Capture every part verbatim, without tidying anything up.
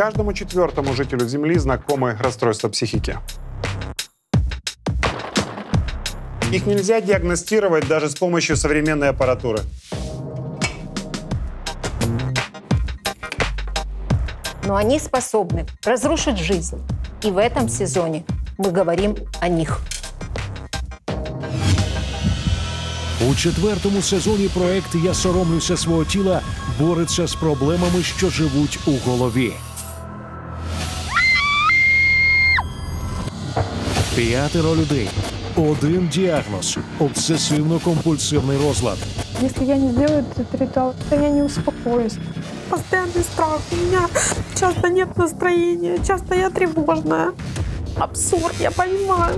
Каждому четвертому жителю Земли знакомы расстройства психики. Их нельзя диагностировать даже с помощью современной аппаратуры. Но они способны разрушить жизнь. И в этом сезоне мы говорим о них. У четвертому сезоні проект «Я соромлюся свого тіла» бореться з проблемами, що живуть у голові. П'ятеро людей. Один діагноз – обсессивно-компульсивний розлад. Если я не сделаю этот ритуал, то я не успокоюсь. Постоянный страх. У меня часто нет настроения, часто я тревожная. Абсурд, я понимаю.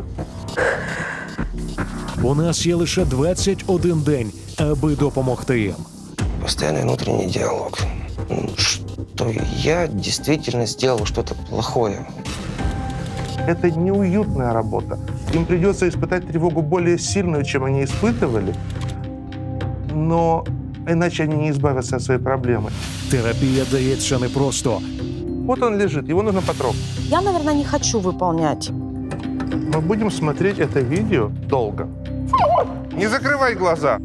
У нас є лише двадцять один день, аби допомогти їм. Постоянный внутренний диалог. Что я действительно сделал что-то плохое. Это неуютная работа. Им придется испытать тревогу более сильную, чем они испытывали. Но иначе они не избавятся от своей проблемы. Терапия дается непросто. Вот он лежит, его нужно потрогать. Я, наверное, не хочу выполнять. Мы будем смотреть это видео долго. Не закрывай глаза.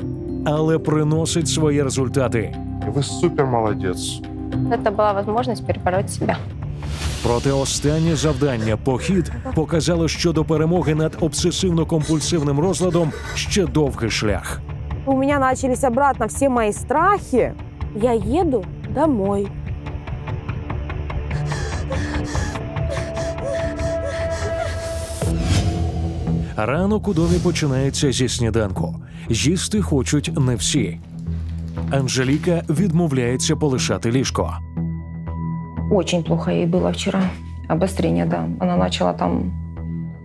Але приносит свои результаты. Вы супер молодец. Это была возможность перебороть себя. Проте останнє завдання «Похід» показало, що до перемоги над обсесивно-компульсивним розладом ще довгий шлях. У меня начались обратно все мои страхи. Я еду домой. Ранок у домі починається зі сніданку. Їсти хочуть не всі. Анжеліка відмовляється полишати ліжко. Очень плохо ей было вчера. Обострение, да. Она начала там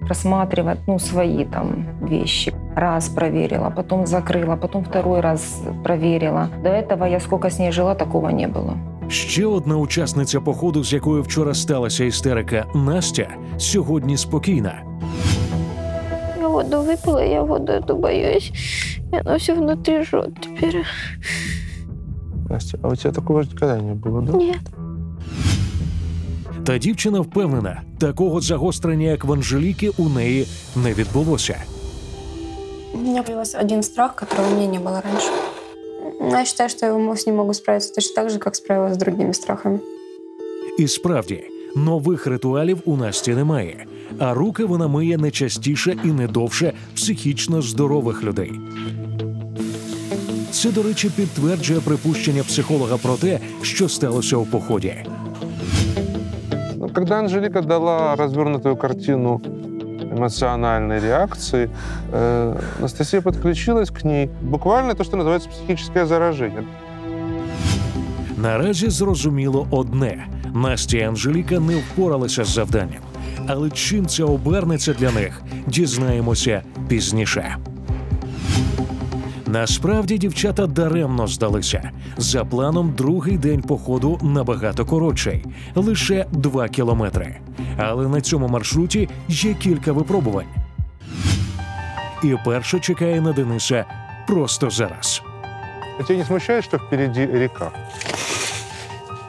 просматривать, ну, свои там вещи. Раз проверила, потом закрыла, потом второй раз проверила. До этого я сколько с ней жила, такого не было. Ще одна учасниця походу, з якою вчора сталася істерика, Настя, сьогодні спокійна. Я воду выпила, я воду эту боюсь. И оно все внутри жжет теперь. Настя, а у тебя такого никогда не было, да? Нет. Та дівчина впевнена, такого загострення, як в Анжеліки, у неї не відбулося. У мене появився один страх, якого у мене не було раніше. Я вважаю, що я з ним можу справитися точно так же, як справилася з другими страхами. І справді, нових ритуалів у Насті немає. А руки вона миє не частіше і не довше психічно здорових людей. Це, до речі, підтверджує припущення психолога про те, що сталося у поході. Когда Анжелика дала развернутую картину эмоциональной реакции, э, Анастасия подключилась к ней. Буквально то, что называется психическое заражение. Наразі зрозуміло одне. Настя і Анжеліка не впоралися з завданням. Але чим це обернеться для них, дізнаємося пізніше. Насправді дівчата даремно здалися. За планом другий день походу набагато коротший – лише два кілометри. Але на цьому маршруті є кілька випробувань. І перше чекає на Дениса просто зараз. А тебе не смущає, що впереді ріка?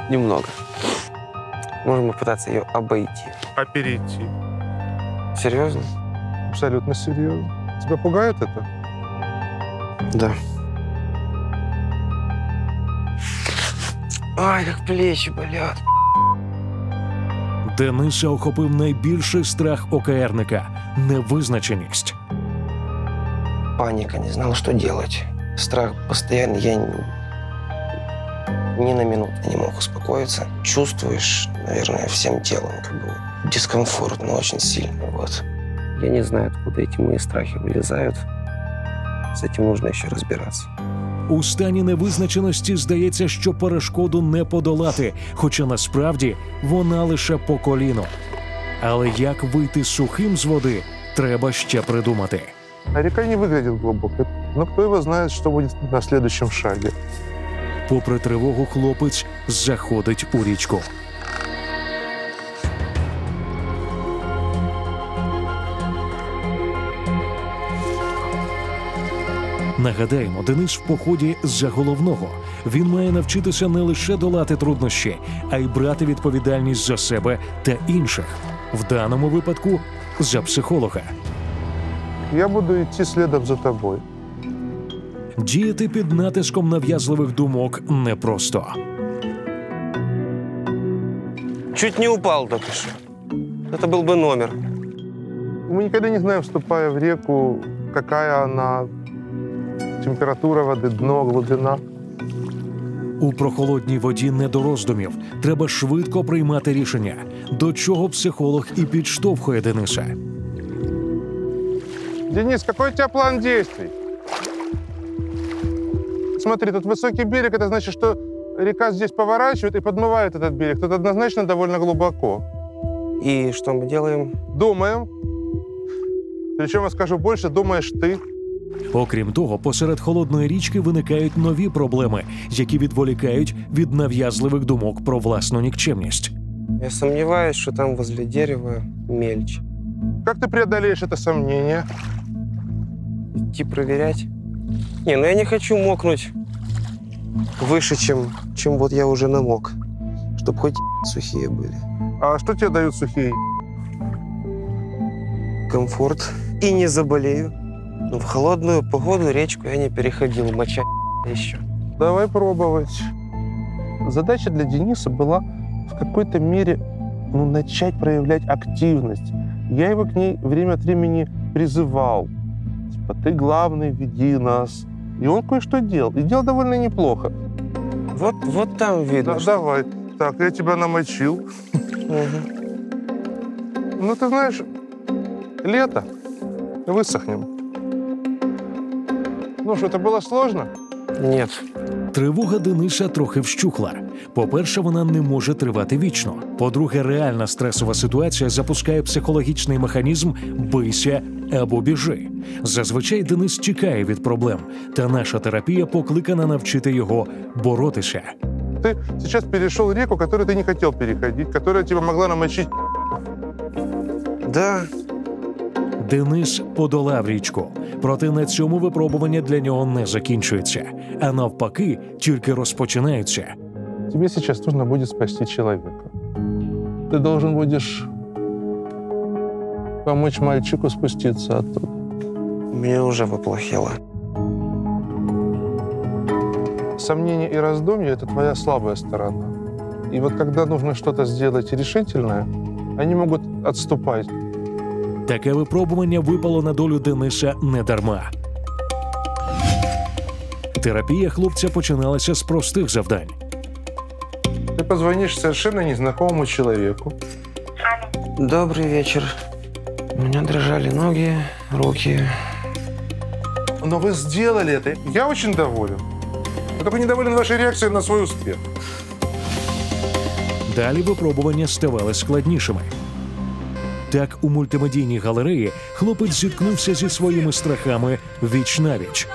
Немного. Можемо спробувати її обійти. Обійти. Серйозно? Абсолютно серйозно. Тебе пугає це? Да. Ай, как плечи болят. Дениса охопив найбільший страх ОКРника – невизначеність. Паника, не знал, что делать. Страх постоянно, я ни на минуту не мог успокоиться. Чувствуешь, наверное, всем телом, как бы дискомфортно очень сильно, вот. Я не знаю, откуда эти мои страхи вылезают. З цим можна ще розбиратися. У стані невизначеності здається, що перешкоду не подолати, хоча насправді вона лише по коліно. Але як вийти сухим з води, треба ще придумати. Ріка не виглядає глибоко, але хто його знає, що буде на наступному шагі. Попри тривогу, хлопець заходить у річку. Нагадаємо, Денис в поході з-за головного. Він має навчитися не лише долати труднощі, а й брати відповідальність за себе та інших. В даному випадку – за психолога. Я буду йти слідом за тобою. Діяти під натиском нав'язливих думок непросто. Чуть не упал только что. Это был бы номер. Мы никогда не знаем, вступая в реку, какая она, температура воды, дно, глибина. У прохолодній воді не до роздумів. Треба швидко приймати рішення, до чого психолог і підштовхує Дениса. Денис, какой у тебя план действий? Смотри, тут высокий берег, это значит, что река здесь поворачивает и подмывает этот берег. Тут однозначно довольно глубоко. И что мы делаем? Думаем. Причем, я скажу больше, думаешь ты. Окрім того, посеред холодної річки виникають нові проблеми, які відволікають від нав'язливих думок про власну нікчемність. Я сумніваюся, що там возле дерева мельч. Як ти преодолеєш це сумніння? Іти перевіряти? Ні, ну я не хочу мокнути вище, чим, чим вот я вже намок, щоб хоч сухі були. А що тобі дають сухі? Комфорт. І не заболею. Но в холодную погоду речку я не переходил, моча еще. Давай пробовать. Задача для Дениса была в какой-то мере ну, начать проявлять активность. Я его к ней время от времени призывал. Типа, ты главный, веди нас. И он кое-что делал. И делал довольно неплохо. Вот, вот там видно. Да, что... Давай. Так, я тебя намочил. Ну, ты знаешь, лето, высохнем. Ну, що, це було складно? Ні. Тривога Дениса трохи вщухла. По-перше, вона не може тривати вічно. По-друге, реальна стресова ситуація запускає психологічний механізм «бийся» або «біжи». Зазвичай Денис тікає від проблем, та наша терапія покликана навчити його боротися. Ти зараз перейшов ріку, яку ти не хотів переходити, яка тебе могла намочити. Да. Денис подолав річку. Проте на цьому випробування для нього не закінчується. А навпаки, тільки розпочинається. Тобі зараз потрібно буде спасти чоловіка. Ти повинен будеш допомогти мальчику спуститися оттуда. Мені вже поплохіло. Сомнення і роздум'я – це твоя слабая сторона. І от коли потрібно щось зробити рішительне, вони можуть відступати. Таке випробування випало на долю Дениса недарма. Терапія хлопця починалася з простих завдань. Ти подзвониш совершенно незнакомому чоловіку. Добрий вечір. У мене дрожали ноги, руки. Но ви зробили це. Я дуже доволен. Я тільки недоволен вашою реакцією на свій успіх. Далі випробування ставали складнішими. Так, у мультимедійній галереї хлопець зіткнувся зі своїми страхами віч-навіч.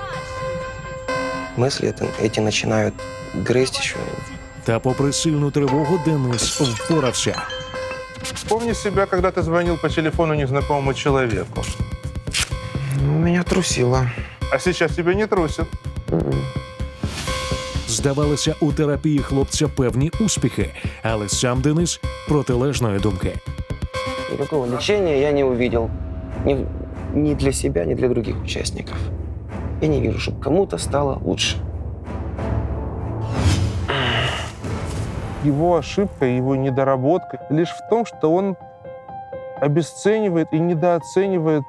Мислі ці починають гризти ще. Та попри сильну тривогу Денис впорався. Пам'ятай себе, коли ти дзвонив по телефону незнайомому чоловіку. Мене трусило. А зараз тебе не трусить. Здавалося, у терапії хлопця певні успіхи, але сам Денис протилежної думки. Никакого лечения я не увидел. Ни, ни для себя, ни для других участников. Я не вижу, чтобы кому-то стало лучше. Его ошибка, его недоработка лишь в том, что он обесценивает и недооценивает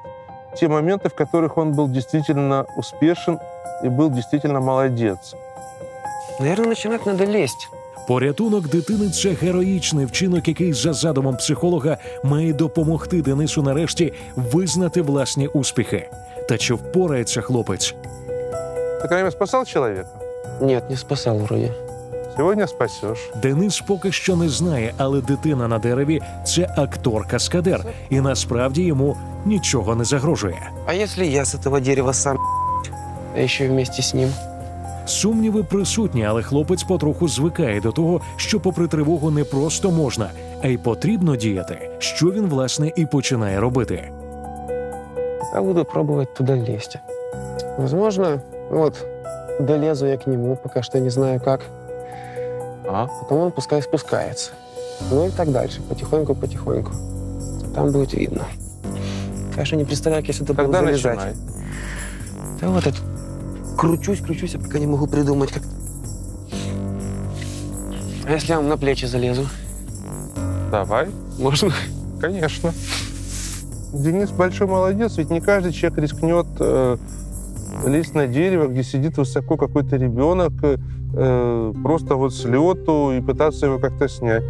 те моменты, в которых он был действительно успешен и был действительно молодец. Наверное, начинать надо лезть. Порятунок дитини – це героїчний вчинок, який за задумом психолога має допомогти Денису нарешті визнати власні успіхи. Та чи впорається хлопець? Ти коли-небудь спасав чоловіка? Ні, не спасав, вроді. Сьогодні спасеш. Денис поки що не знає, але дитина на дереві – це актор-каскадер. І насправді йому нічого не загрожує. А якщо я з цього дерева сам, а ще й вместе з ним? Сумніви присутні, але хлопець потроху звикає до того, що попри тривогу не просто можна, а й потрібно діяти, що він, власне, і починає робити. Я буду пробувати туди лізти. Можливо, Вот, долезу я к нему, пока что не знаю как. А? Потом он пускай спускается. Ну и так дальше, потихоньку-потихоньку. Там будет видно. Конечно, не представляю, как я сюда буду залезать. Начинай? Да вот это. Кручусь, кручусь, я пока не могу придумать, как... А если я вам на плечи залезу? Давай. Можно? Конечно. Денис большой молодец, ведь не каждый человек рискнет э, лезть на дерево, где сидит высоко какой-то ребенок, э, просто вот с лету и пытаться его как-то снять.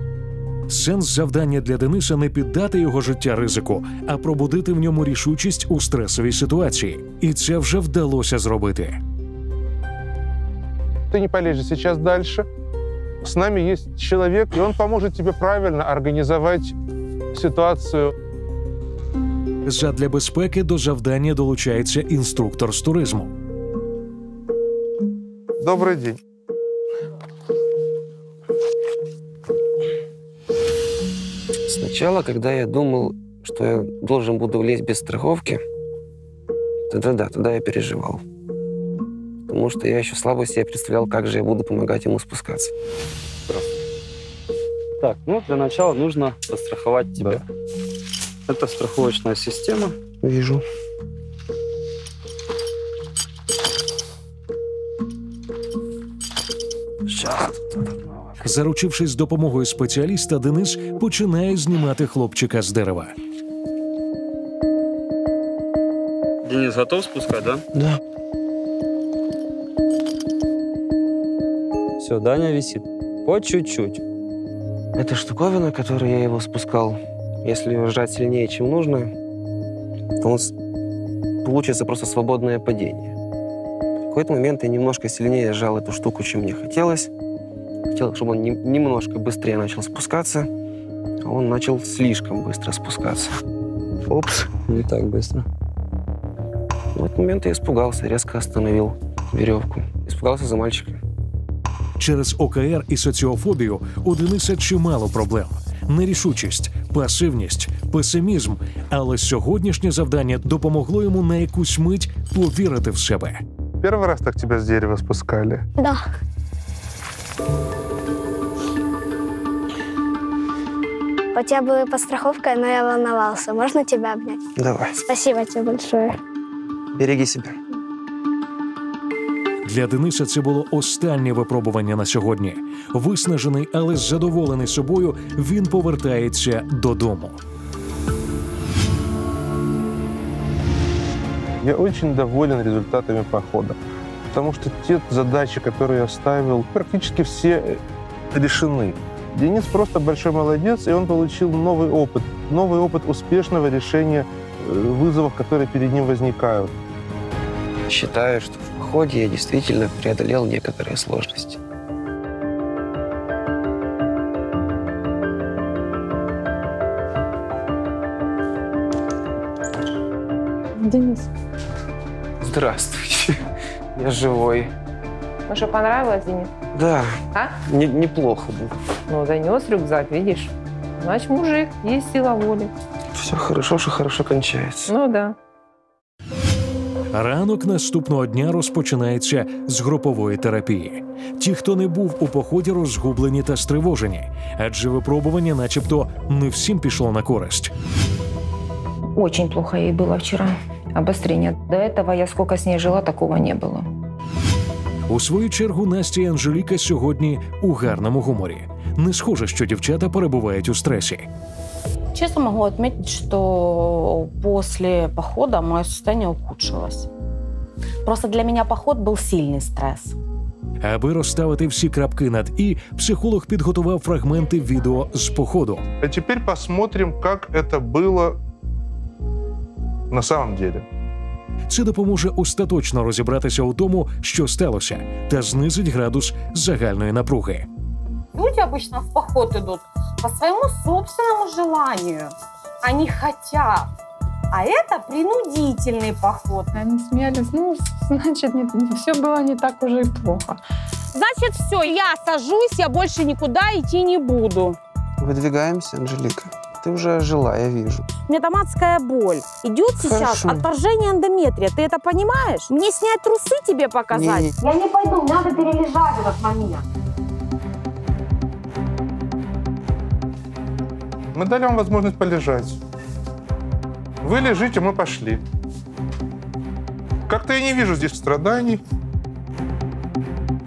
Сенс завдання для Дениса – не піддати його життя ризику, а пробудити в ньому рішучість у стресовій ситуації. І це вже вдалося зробити. Ти не полезеш зараз далі. З нами є чоловік, і він допоможе тобі правильно організувати ситуацію. Задля безпеки до завдання долучається інструктор з туризму. Добрий день. Сначала, когда я думал, что я должен буду лезть без страховки, тогда-да, тогда я переживал. Потому что я еще слабо себе представлял, как же я буду помогать ему спускаться. Так, ну для начала нужно застраховать тебя. Да. Это страховочная система. Вижу. Сейчас. Заручившись допомогою спеціаліста, Денис починає знімати хлопчика з дерева. Денис, готов спускать, да? Да. Все, Даня висит. По чуть-чуть. Это штуковина, которую я его спускал. Если его сжать сильнее, чем нужно, то у нас получится просто свободное падение. В какой-то момент я немножко сильнее сжал эту штуку, чем мне хотелось. Хотел, чтобы он немножко быстрее начал спускаться, а он начал слишком быстро спускаться. Опс, не так быстро. В этот момент я испугался, резко остановил веревку. Испугался за мальчика. Через ОКР и социофобию у Дениса чимало проблем. Нерішучість, пасивність, песимізм. Але сьогоднішнє завдання допомогло йому на якусь мить повірити в себе. Перший раз так тебе з дерева спускали? Да. У тебя была подстраховка, но я волновался. Можно тебя обнять? Давай. Спасибо тебе большое. Береги себя. Для Дениса це було останнє випробування на сьогодні. Виснажений, але задоволений собою, він повертається додому. Я дуже доволен результатами походу. Потому что те задачи, которые я ставил, практически все решены. Денис просто большой молодец, и он получил новый опыт. Новый опыт успешного решения вызовов, которые перед ним возникают. Считаю, что в походе я действительно преодолел некоторые сложности. Денис. Здравствуйте. Я живой. Ну что, понравилось, Денис? Да. А? Не, неплохо было. Ну, занес рюкзак, видишь? Значит, мужик, есть сила воли. Все хорошо, что хорошо кончается. Ну, да. Ранок наступного дня розпочинається з групової терапії. Ті, хто не був у поході, розгублені та стривожені. Адже випробування начебто не всім пішло на користь. Очень плохо ей было вчера. Обострение. До этого я сколько с ней жила, такого не было. У свою чергу Настя і Анжеліка сьогодні у гарному гуморі. Не схоже, що дівчата перебувають у стресі. Честно могу отметить, что после похода мое состояние ухудшилось. Просто для меня поход был сильный стресс. Аби розставити всі крапки над «і», психолог підготував фрагменти відео з походу. А тепер посмотрим, як це було на самом деле. Це допоможе остаточно розібратися у тому, що сталося, та знизить градус загальної напруги. Люди обычно в поход идут по своему собственному желанию. Они хотят. А это принудительный поход. Они смеялись. Ну, значит, не, все было не так уже и плохо. Значит, все, я сажусь, я больше никуда идти не буду. Выдвигаемся, Анжелика. Ты уже ожила, я вижу. эндометаматская боль. Идет сейчас отторжение эндометрия. Ты это понимаешь? Мне снять трусы тебе показать? Не. Я не пойду, надо перележать этот момент. Мы дали вам возможность полежать. Вы лежите, мы пошли. Как-то я не вижу здесь страданий.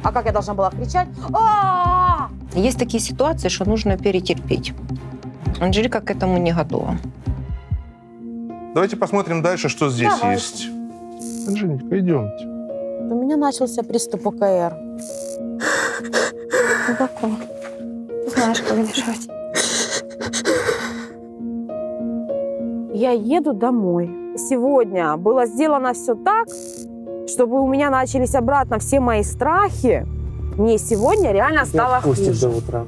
А как я должна была кричать? А-а-а! Есть такие ситуации, что нужно перетерпеть. Анжелика к этому не готова. Давайте посмотрим дальше, что здесь Давай. есть. Анжелика, идемте. У меня начался приступ ОКР. Глубоко. Знаешь, как дышать. Я еду домой. Сегодня было сделано все так, чтобы у меня начались обратно все мои страхи. Мне сегодня реально стало хуже. До утра.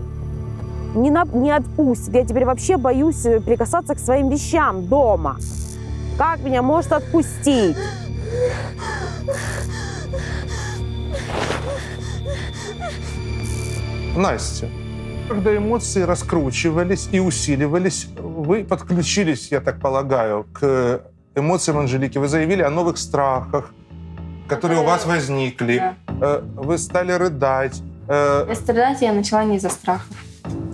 Не, на, не отпустит. Я теперь вообще боюсь прикасаться к своим вещам дома. Как меня может отпустить? Настя, когда эмоции раскручивались и усиливались, вы подключились, я так полагаю, к эмоциям Анжелики. Вы заявили о новых страхах, которые у вас возникли. Да. Вы стали рыдать. Страдать я начала не из-за страха.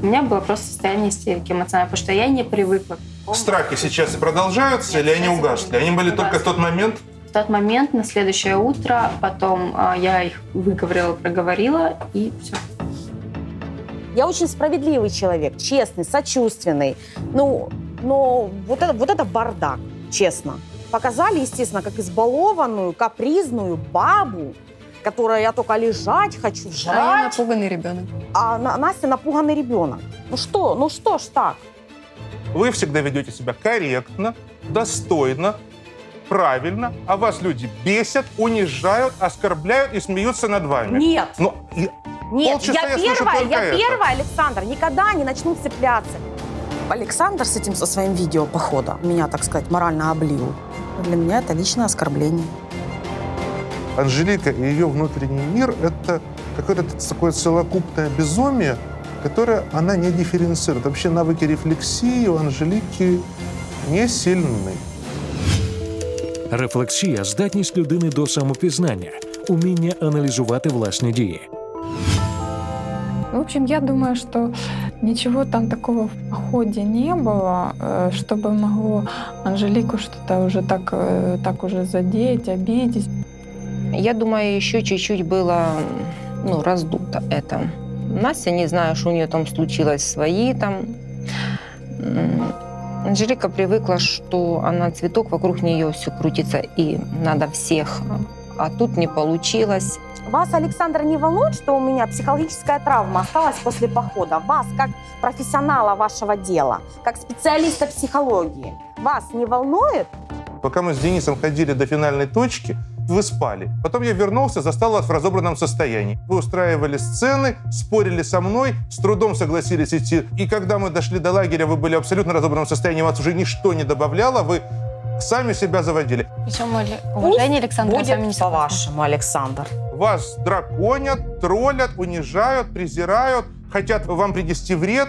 У меня было просто состояние истерики эмоциональное, потому что я не привыкла. Страхи сейчас и продолжаются, Нет, или они угасли? Они были угасли. только в тот момент? В тот момент, на следующее утро, потом я их выговорила, проговорила, и все. Я очень справедливый человек, честный, сочувственный. Ну, но вот это, вот это бардак, честно. Показали, естественно, как избалованную, капризную бабу, которая я только лежать хочу, жрать. А я напуганный ребенок. А Настя напуганный ребенок. Ну что, ну что ж так? Вы всегда ведете себя корректно, достойно, правильно, а вас люди бесят, унижают, оскорбляют и смеются над вами. Нет. Но... Нет, я, я первая, я это. первая, Александр, никогда не начну цепляться. Александр с этим, со своим видео похода меня, так сказать, морально облил. Для меня это личное оскорбление. Анжелика и ее внутренний мир – это какое-то такое целокупное безумие, которое она не дифференцирует. Вообще навыки рефлексии у Анжелики не сильны. Рефлексия – здатність людини до самопізнання, уміння аналізувати власні дії. В общем, я думаю, что ничего там такого в походе не было, чтобы могло Анжелику что-то уже так, так уже задеть, обидеть. Я думаю, еще чуть-чуть было ну, раздуто это. Настя, не знаю, что у нее там случилось, свои там. Анжелика привыкла, что она цветок, вокруг нее все крутится, и надо всех. А тут не получилось. Вас, Александр, не волнует, что у меня психологическая травма осталась после похода? Вас, как профессионала вашего дела, как специалиста психологии, вас не волнует? Пока мы с Денисом ходили до финальной точки, вы спали. Потом я вернулся, застал вас в разобранном состоянии. Вы устраивали сцены, спорили со мной, с трудом согласились идти. И когда мы дошли до лагеря, вы были абсолютно в разобранном состоянии, вас уже ничто не добавляло, вы... сами себя заводили. Уважение, Александр, будет по-вашему, Александр. Вас драконят, троллят, унижают, презирают, хотят вам принести вред.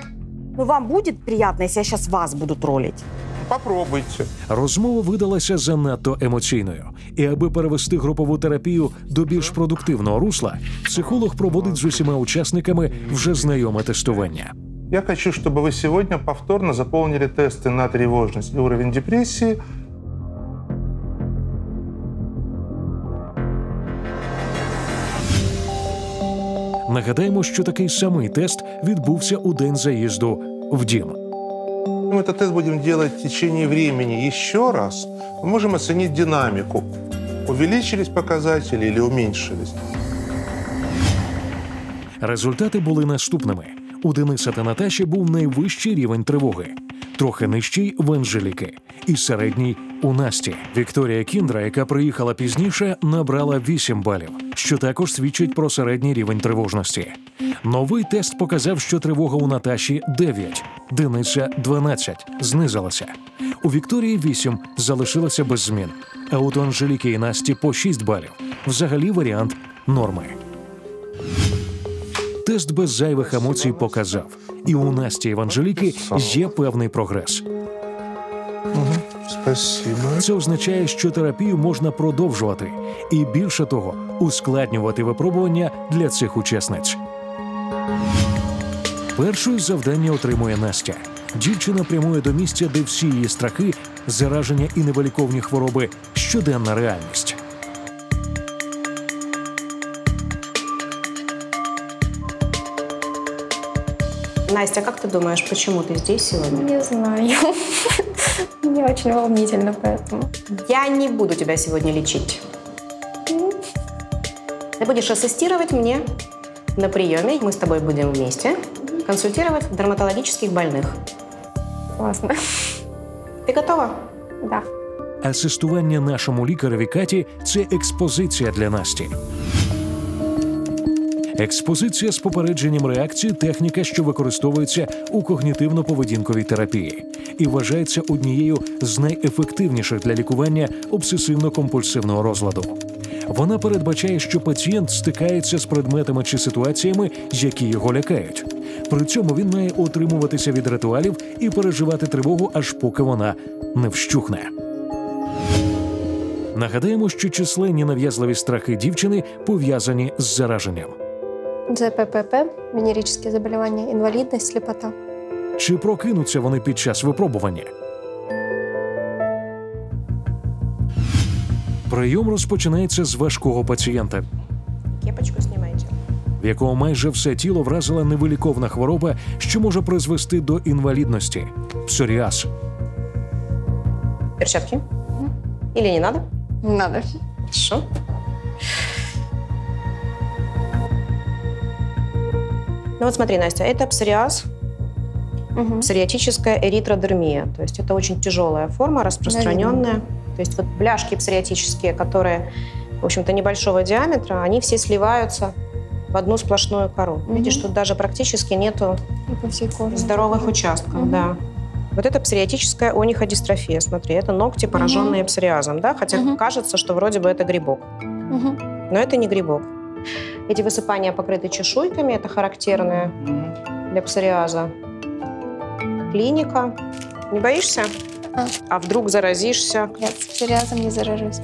Ну, вам будет приятно, если я сейчас вас буду троллить? Попробуйте. Розмова видалася занадто емоційною. І аби перевести групову терапію до більш продуктивного русла, психолог проводить з усіма учасниками вже знайоме тестування. Я хочу, щоб ви сьогодні повторно заповнили тести на тривожність і уровень депресії. Нагадаємо, що такий самий тест відбувся у день заїзду в дім. Ми цей тест будемо робити в течение времени. Ще раз ми можемо оцінити динаміку. Увеличились показатели или уменьшились? Результати були наступними. У Дениса та Наташі був найвищий рівень тривоги, трохи нижчий в Анжеліки і середній у Насті. Вікторія Кіндра, яка приїхала пізніше, набрала вісім балів, що також свідчить про середній рівень тривожності. Новий тест показав, що тривога у Наташі дев'ять, Дениса дванадцять, знизилася. У Вікторії вісім, залишилася без змін, а от у Анжеліки і Насті по шість балів. Взагалі варіант норми. Тест без зайвих емоцій показав. І у Насті і в Анжеліки є певний прогрес. Угу. Спасибо. Це означає, що терапію можна продовжувати. І більше того, ускладнювати випробування для цих учасниць. Перше завдання отримує Настя. Дівчина прямує до місця, де всі її страхи, зараження і невиліковні хвороби – щоденна реальність. Настя, как ты думаешь, почему ты здесь сегодня? Не знаю. Мне очень волнительно, поэтому. Я не буду тебя сегодня лечить. Mm. Ты будешь ассистировать мне на приеме. Мы с тобой будем вместе консультировать дерматологических больных. Классно. Ты готова? Да. Асистування нашому лікареві Каті – це експозиція для Насті. Експозиція з попередженням реакції – техніка, що використовується у когнітивно-поведінковій терапії і вважається однією з найефективніших для лікування обсесивно-компульсивного розладу. Вона передбачає, що пацієнт стикається з предметами чи ситуаціями, які його лякають. При цьому він має отримуватися від ритуалів і переживати тривогу, аж поки вона не вщухне. Нагадаємо, що численні нав'язливі страхи дівчини пов'язані з зараженням. ДЗППП, венерические заболевания, инвалидность, слепота. Чи прокинуться вони під час випробування? Прийом розпочинається з важкого пацієнта, кепочку знімаєте, в якого майже все тіло вразила невиліковна хвороба, що може призвести до інвалідності – псоріаз. Перчатки? Или не надо? Не надо. Хорошо. Ну вот смотри, Настя, это псориаз, угу. Псориатическая эритродермия. То есть это очень тяжелая форма, распространенная. Да, то есть вот бляшки псориатические, которые, в общем-то, небольшого диаметра, они все сливаются в одну сплошную кору. Угу. Видишь, тут даже практически нету здоровых участков. Угу. Да. Вот это псориатическая ониходистрофия. Смотри, это ногти, пораженные угу. псориазом. Да? Хотя угу. кажется, что вроде бы это грибок. Угу. Но это не грибок. Эти высыпания покрыты чешуйками. Это характерное для псориаза. Клиника. Не боишься? А, а вдруг заразишься? Я с псориазом не заражусь.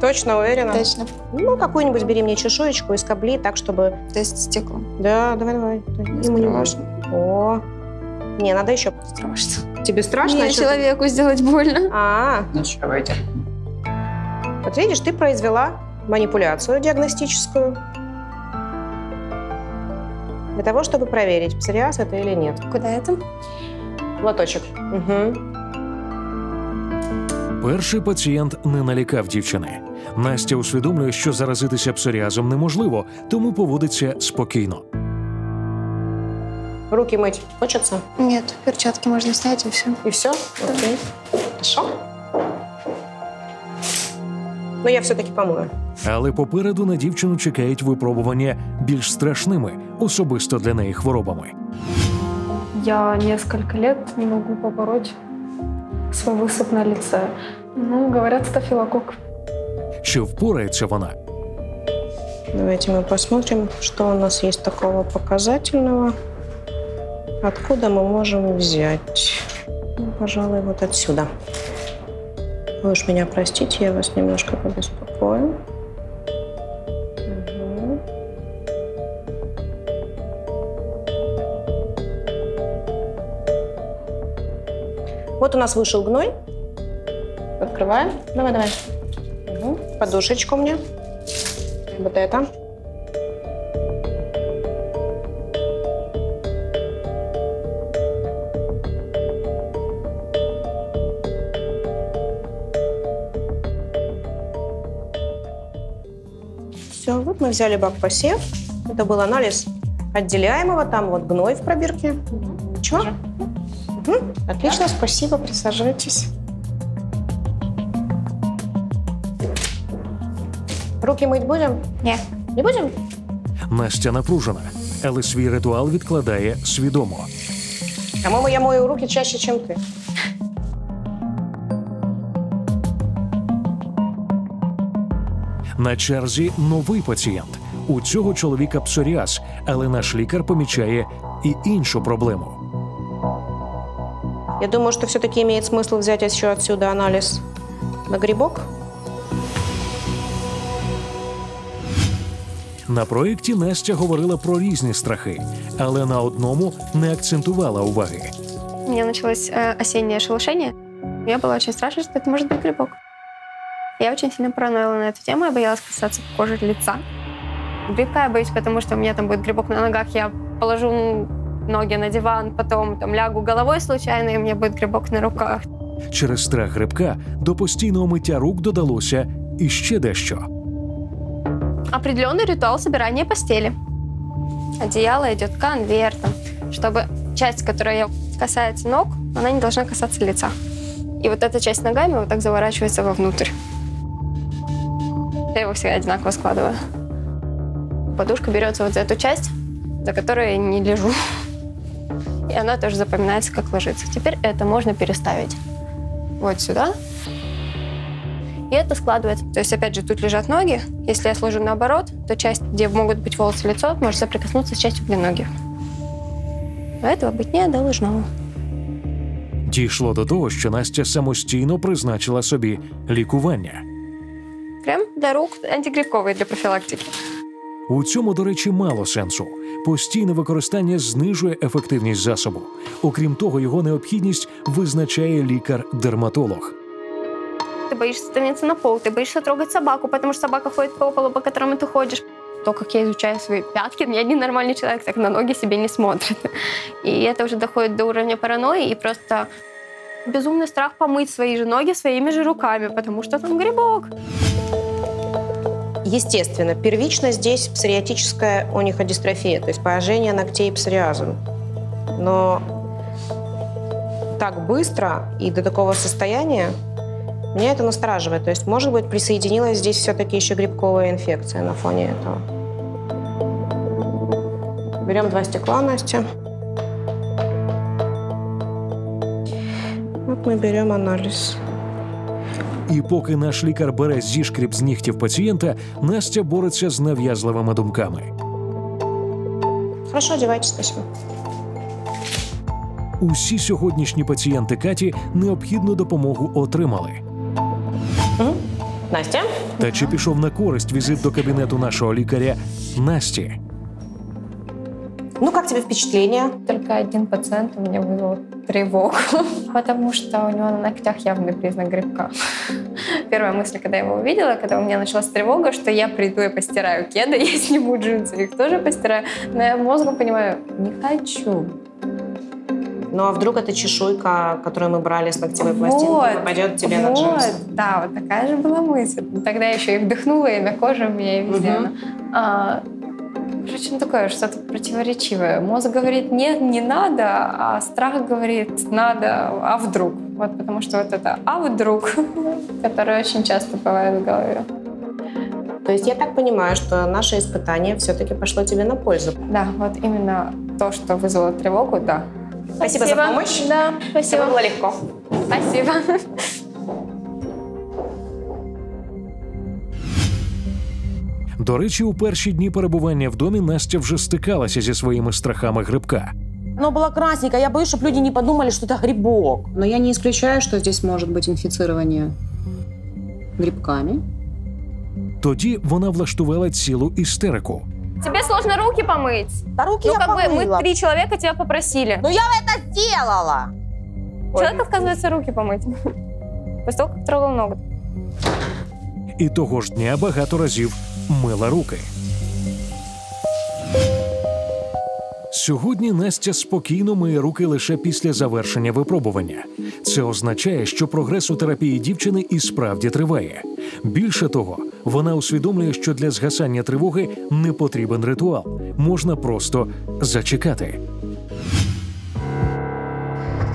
Точно уверена? Точно. Ну, какую-нибудь бери мне чешуечку и скобли так, чтобы... То есть стекло? Да, давай-давай. Ему не важно. О. Не, надо еще. Страшно. Тебе страшно? Мне человеку сделать больно. А-а-а. Ничего, давайте. Вот видишь, ты произвела манипуляцию диагностическую для того, чтобы проверить, псориаз это или нет. Куда это? Лоточек. Угу. Перший пацієнт не налякав дівчини. Настя усвідомлює, що заразитися псоріазом неможливо, тому поводиться спокійно. Руки мыть хочется? Нет, перчатки можно снять и все. И все? Да. Окей. Хорошо. Ну, я все-таки помою. Але попереду на дівчину чекають випробування більш страшними, особисто для неї хворобами. Я несколько лет не могу побороть свой высып на лице. Ну, говорят, стафилококк. Чи впорається вона? Давайте мы посмотрим, что у нас есть такого показательного. Откуда мы можем взять? Ну, пожалуй, вот отсюда. Вы уж меня простите, я вас немножко побеспокою. Угу. Вот у нас вышел гной. Открываем. Давай, давай. Угу. Подушечку мне. Вот это. Все, вот мы взяли бак посев. Это был анализ отделяемого. Там вот гной в пробирке. Угу. Чего? Угу. Отлично, да. Спасибо, присаживайтесь. Руки мыть будем? Нет. Не будем? Настя напружена, але свій ритуал відкладає свідомо. По-моему, я мою руки чаще, чем ты. На черзі новий пацієнт. У цього чоловіка псоріаз, але наш лікар помічає і іншу проблему. Я думаю, что все-таки имеет смысл взять еще отсюда анализ на грибок. На проєкті Настя говорила про різні страхи, але на одному не акцентувала уваги. У меня началось э, осеннее шелушение. Мне было очень страшно, что это может быть грибок. Я очень сильно параноила на эту тему, я боялась касаться кожи лица. Грибка я боюсь, потому что у меня там будет грибок на ногах, я положу ноги на диван, потом там, лягу головой случайно, и у меня будет грибок на руках. Через страх грибка до постійного миття рук додалося іще дещо. Определенный ритуал собирания постели. Одеяло идет конвертом, чтобы часть, которая касается ног, она не должна касаться лица. И вот эта часть ногами вот так заворачивается вовнутрь. Я его всегда одинаково складываю. Подушка берется вот за эту часть, за которую я не лежу. И она тоже запоминается, как ложится. Теперь это можно переставить вот сюда. И это складывается. То есть, опять же, тут лежат ноги. Если я сложу наоборот, то часть, где могут быть волосы, лицо, может соприкоснуться с частью, где ноги. А этого быть не должно. Дійшло до того, що Настя самостійно призначила собі лікування. Крем для рук, антигрибковий для профілактики. У цьому, до речі, мало сенсу. Постійне використання знижує ефективність засобу. Окрім того, його необхідність визначає лікар-дерматолог. Ты боишься становиться на пол, ты боишься трогать собаку, потому что собака ходит по полу, по которому ты ходишь. То, как я изучаю свои пятки, ни один нормальный человек так на ноги себе не смотрит. И это уже доходит до уровня паранойи, и просто безумный страх помыть свои же ноги своими же руками, потому что там грибок. Естественно, первично здесь псориатическая ониходистрофия, то есть поражение ногтей псориазом. Но так быстро и до такого состояния меня это настораживает. То есть, может быть, присоединилась здесь все-таки еще грибковая инфекция на фоне этого. Берем два стекла, Настя. Вот мы берем анализ. І поки наш лікар бере зішкріп з нігтів пацієнта, Настя бореться з нав'язливими думками. Хорошо, одягайтесь, спасибо. Усі сьогоднішні пацієнти Каті необхідну допомогу отримали. Угу. Настя? Та чи пішов на користь візит до кабінету нашого лікаря Насті? Ну, как тебе впечатление? Только один пациент у меня вызвал тревогу, потому что у него на ногтях явный признак грибка. Первая мысль, когда я его увидела, когда у меня началась тревога, что я приду и постираю кеды, я сниму джинсы, их тоже постираю. Но я мозгом понимаю, не хочу. Ну, а вдруг эта чешуйка, которую мы брали с ногтевой пластинки, попадет тебе на джинсы? Да, вот такая же была мысль. Тогда я еще и вдохнула, и на коже у меня, и везде. Причем такое, что-то противоречивое. Мозг говорит, нет, не надо, а страх говорит, надо, а вдруг. Вот потому что вот это «а вдруг», которое очень часто бывает в голове. То есть я так понимаю, что наше испытание все-таки пошло тебе на пользу. Да, вот именно то, что вызвало тревогу, да. Спасибо, спасибо за помощь. Да, спасибо. Все было легко. Спасибо. До речі, у перші дні перебування в домі Настя вже стикалася зі своїми страхами грибка. Оно было красненькое. Я боюсь, чтобы люди не подумали, что это грибок. Но я не исключаю, что здесь может быть инфицирование грибками. Тоді вона влаштувала цілу істерику. Тебе сложно руки помыть. Да руки ну, я как бы мы три человека тебя попросили. Ну я это сделала. Человек отказывается руки помыть. После того, как трогал ногу. І того ж дня багато разів мила руки. Сьогодні Настя спокійно миє руки лише після завершення випробування. Це означає, що прогрес у терапії дівчини і справді триває. Більше того, вона усвідомлює, що для згасання тривоги не потрібен ритуал. Можна просто зачекати.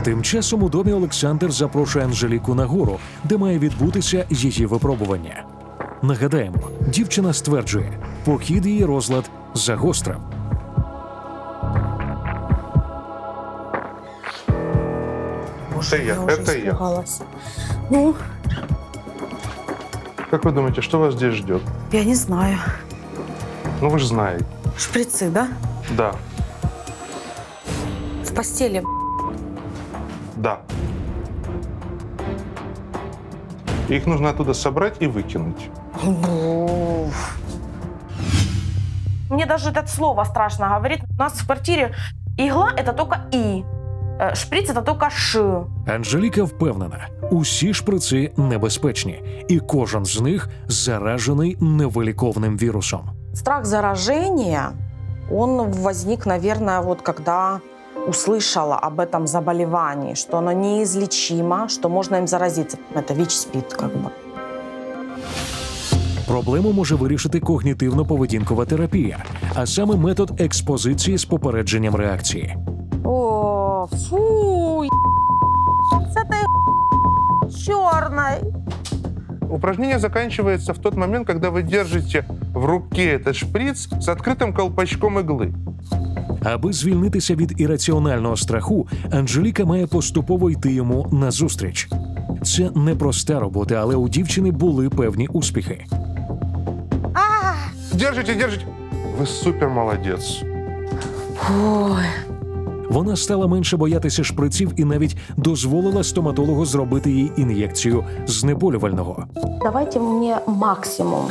Тим часом у домі Олександр запрошує Анжеліку на гору, де має відбутися її випробування. Нагадаємо, дівчина стверджує, похід її розлад загострив. Боже, я вже испугалась. Ну? Как вы думаете, что вас здесь ждет? Я не знаю. Ну вы же знаете. Шприцы, да? Да. В постели, да. И их нужно оттуда собрать и выкинуть. Мне даже это слово страшно говорить. У нас в квартире игла – это только «и», шприц – это только «ш». Анжеліка впевнена, усі шприци небезпечні, і кожен з них заражений невиліковним вірусом. Страх заражения, он возник, наверное, вот когда услышала об этом заболевании, что оно неизлечимо, что можно им заразиться. Это ВИЧ-СПИД, как бы. Проблему може вирішити когнітивно-поведінкова терапія, а саме метод експозиції з попередженням реакції. О, фу, е... Це ти чорна. Упражнение заканчивается в тот момент, когда вы держите в руке этот шприц с открытым колпачком иглы. Аби звільнитися від ірраціонального страху, Анжеліка має поступово йти йому назустріч. Це непроста робота, але у дівчини були певні успіхи. Держите, держите. Ви супер молодець. Ой. Вона стала менше боятися шприців і навіть дозволила стоматологу зробити їй ін'єкцію знеболювального. Давайте мені максимум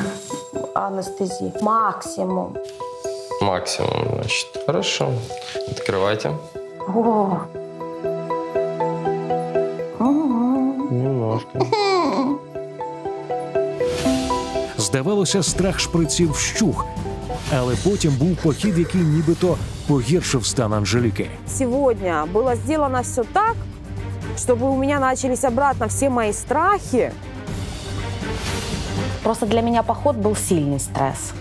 анестезії. Максимум. Максимум, значить. Хорошо. Відкривайте. О. Немножко. Здавалося, страх шприців вщух, але потім був похід, який нібито погіршив стан Анжеліки. Сьогодні було зроблено все так, щоб у мене почалися обратно всі мої страхи. Просто для мене похід був сильний стрес.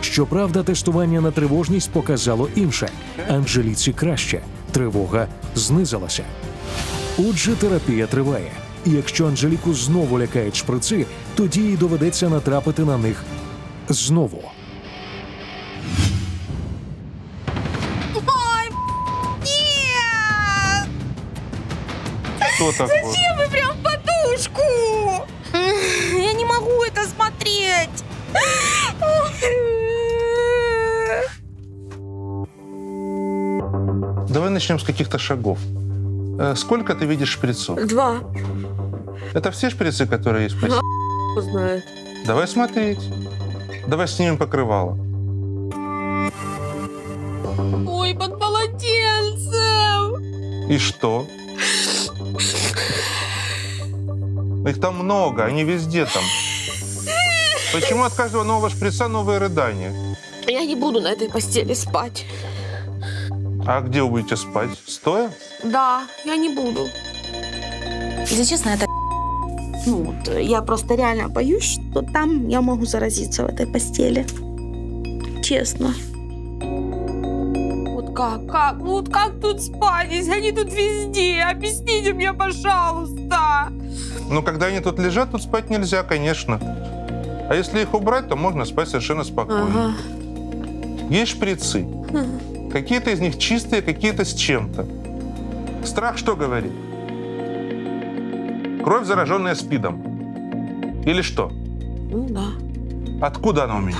Щоправда, тестування на тривожність показало інше. Анжеліці краще. Тривога знизилася. Отже, терапія триває. І якщо Анжеліку знову лякають шприци, тоді їй доведеться натрапити на них знову. Ой, нет! Что такое? Зачем вы прям в подушку? Я не могу это смотреть. Давай начнем с каких-то шагов. Сколько ты видишь шприцов? Два. Это все шприцы, которые есть? Да, знает. Давай смотреть. Давай снимем покрывало. Ой, под полотенцем. И что? Их там много, они везде там. Почему от каждого нового шприца новые рыдания? Я не буду на этой постели спать. А где вы будете спать? Стоя? Да, я не буду. Если честно, это... Ну, я просто реально боюсь, что там я могу заразиться в этой постели. Честно. Вот как, как, вот как тут спать, если они тут везде? Объясните мне, пожалуйста. Ну, когда они тут лежат, тут спать нельзя, конечно. А если их убрать, то можно спать совершенно спокойно. Ага. Есть шприцы. Ага. Какие-то из них чистые, какие-то с чем-то. Страх что говорит? Кровь, зараженная СПИДом. Или что? Ну да. Откуда она у меня?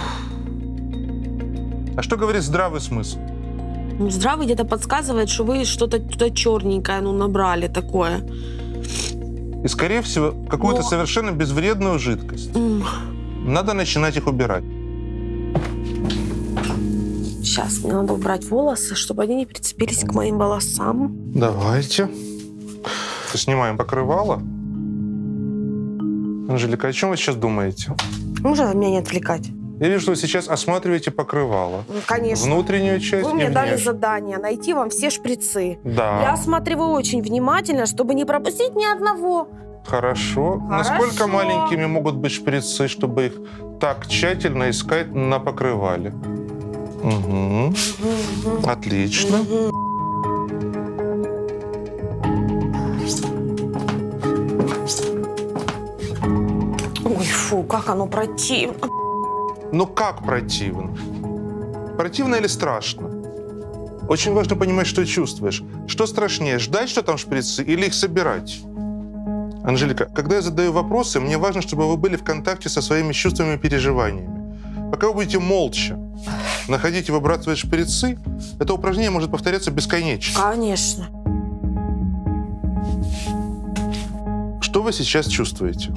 А что говорит здравый смысл? Ну, здравый где-то подсказывает, что вы что-то туда черненькое, ну, набрали такое. И, скорее всего, какую-то Но... совершенно безвредную жидкость. Mm. Надо начинать их убирать. Сейчас мне надо убрать волосы, чтобы они не прицепились к моим волосам. Давайте. Снимаем покрывало. Анжелика, о чем вы сейчас думаете? Можно меня не отвлекать? Я вижу, что вы сейчас осматриваете покрывало. Конечно. Внутреннюю часть. Вы мне дали задание найти вам все шприцы. Да. Я осматриваю очень внимательно, чтобы не пропустить ни одного. Хорошо. Хорошо. Насколько маленькими могут быть шприцы, чтобы их так тщательно искать на покрывале? Угу. Угу. Отлично. Угу. Ой, фу, как оно противно. Ну как противно? Противно или страшно? Очень важно понимать, что чувствуешь. Что страшнее, ждать, что там шприцы, или их собирать? Анжелика, когда я задаю вопросы, мне важно, чтобы вы были в контакте со своими чувствами и переживаниями. Пока вы будете молча находить и выбрасывать шприцы, это упражнение может повторяться бесконечно. Конечно. Что вы сейчас чувствуете?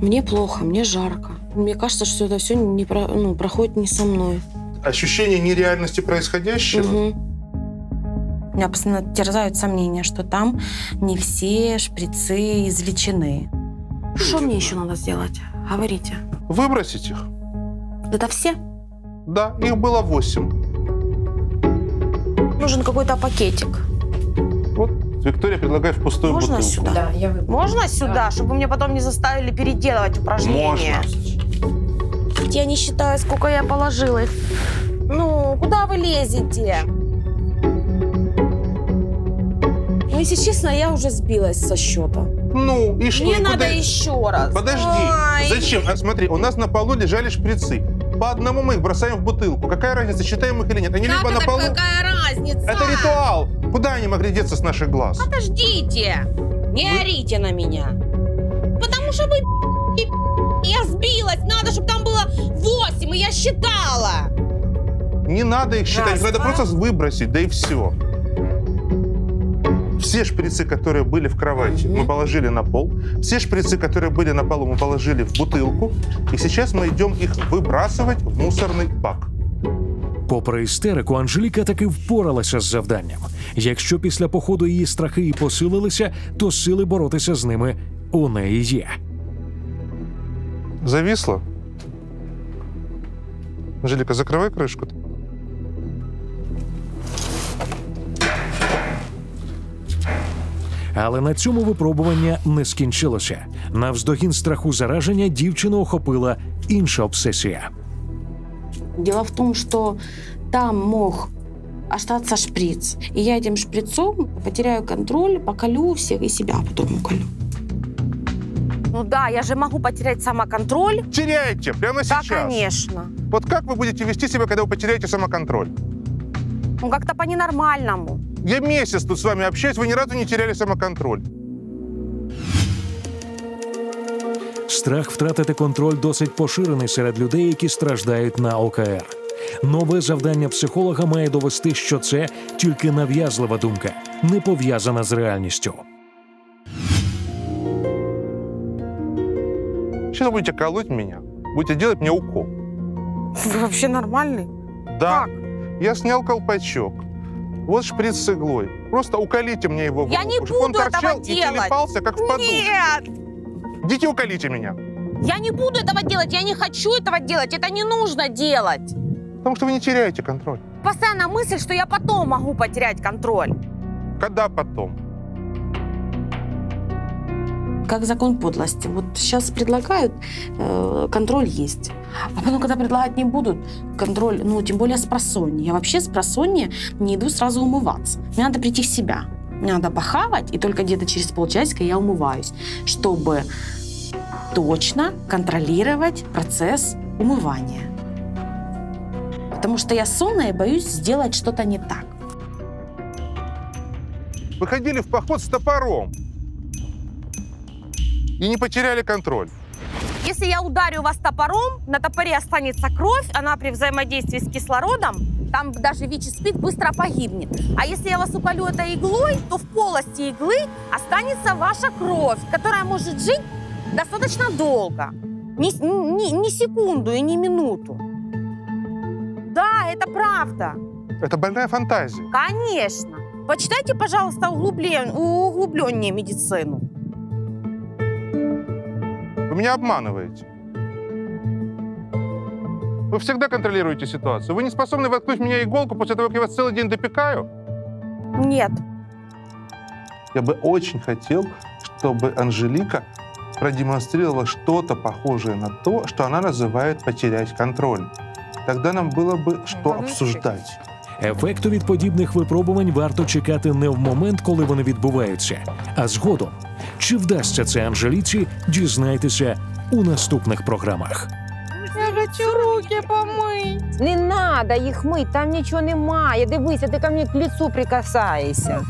Мне плохо, мне жарко. Мне кажется, что это все не про, ну, проходит не со мной. Ощущение нереальности происходящего? Угу. Меня постоянно терзают сомнения, что там не все шприцы извлечены. Что мне еще надо сделать? Говорите. Выбросить их. Это все? Да, их было восемь. Нужен какой-то пакетик. Вот Виктория предлагает впустую бутылку. Можно сюда? Да, я выберу. Можно сюда, да. Чтобы мне потом не заставили переделывать упражнения? Можно. Я не считаю, сколько я положила их. Ну, куда вы лезете? Ну, если честно, я уже сбилась со счета. Ну, и что? Мне надо подай... еще раз. Подожди. Ай. Зачем? А, смотри, у нас на полу лежали шприцы. По одному мы их бросаем в бутылку. Какая разница, считаем их или нет? Они как либо это на полу... какая разница? Это ритуал. Куда они могли деться с наших глаз? Подождите. Не вы... орите на меня. Потому что вы... Я сбилась. Надо, чтобы там было восемь, и я считала. Не надо их считать. Раз, надо два. Просто выбросить, да и все. Все шприцы, которые были в кровати, мы положили на пол. Все шприцы, которые были на полу, мы положили в бутылку. И сейчас мы идем их выбрасывать в мусорный бак. Попри істерику, Анжеліка таки впоралася з завданням. Якщо після походу її страхи і посилилися, то сили боротися з ними у неї є. Зависло? Анжеліка, закривай кришку. Але на цьому випробування не скінчилося. Навздогін страху зараження дівчину охопила інша обсесія. Дело в том, что там мог остаться шприц. И я этим шприцом потеряю контроль, поколю всех и себя потом уколю. Ну да, я же могу потерять самоконтроль. Теряйте прямо сейчас. Да, конечно. Вот как вы будете вести себя, когда вы потеряете самоконтроль? Ну как-то по-ненормальному. Я месяц тут с вами общаюсь, вы ни разу не теряли самоконтроль. Страх втратити контроль досить поширений серед людей, які страждають на ОКР. Нове завдання психолога має довести, що це тільки нав'язлива думка, не пов'язана з реальністю. Сейчас вы будете колоть меня, будете делать мне укол. Вы вообще нормальный? Да. Как? Я снял колпачок. Вот шприц с иглой. Просто уколите мне его в руку. Я не буду Он торчал и телепался, как в подушке. Нет! Идите уколите меня. Я не буду этого делать, я не хочу этого делать, это не нужно делать. Потому что вы не теряете контроль. Постоянно мысль, что я потом могу потерять контроль. Когда потом? Как закон подлости. Вот сейчас предлагают, э, контроль есть. А потом, когда предлагать не будут, контроль, ну, тем более с просонья. Я вообще с просонья не иду сразу умываться. Мне надо прийти в себя. Мне надо похавать, и только где-то через полчасика я умываюсь, чтобы точно контролировать процесс умывания. Потому что я сонная и боюсь сделать что-то не так. Вы ходили в поход с топором. И не потеряли контроль. Если я ударю вас топором, на топоре останется кровь, она при взаимодействии с кислородом, там даже ВИЧ и СПИД быстро погибнет. А если я вас уколю этой иглой, то в полости иглы останется ваша кровь, которая может жить достаточно долго. Ни, ни, ни секунду и ни минуту. Да, это правда. Это больная фантазия. Конечно. Почитайте, пожалуйста, углублен, углубленнее медицину. Вы меня обманываете. Вы всегда контролируете ситуацию. Вы не способны воткнуть в меня иголку после того, как я вас целый день допекаю? Нет. Я бы очень хотел, чтобы Анжелика продемонстрировала что-то похожее на то, что она называет «потерять контроль». Тогда нам было бы что обсуждать. Ефекту від подібних випробувань варто чекати не в момент, коли вони відбуваються, а згодом. Чи вдасться це Анжеліці, дізнайтеся у наступних програмах. Я хочу руки помить. Не надо їх мить, там нічого немає. Дивися, ти ко мені к лицу прикасаєшся.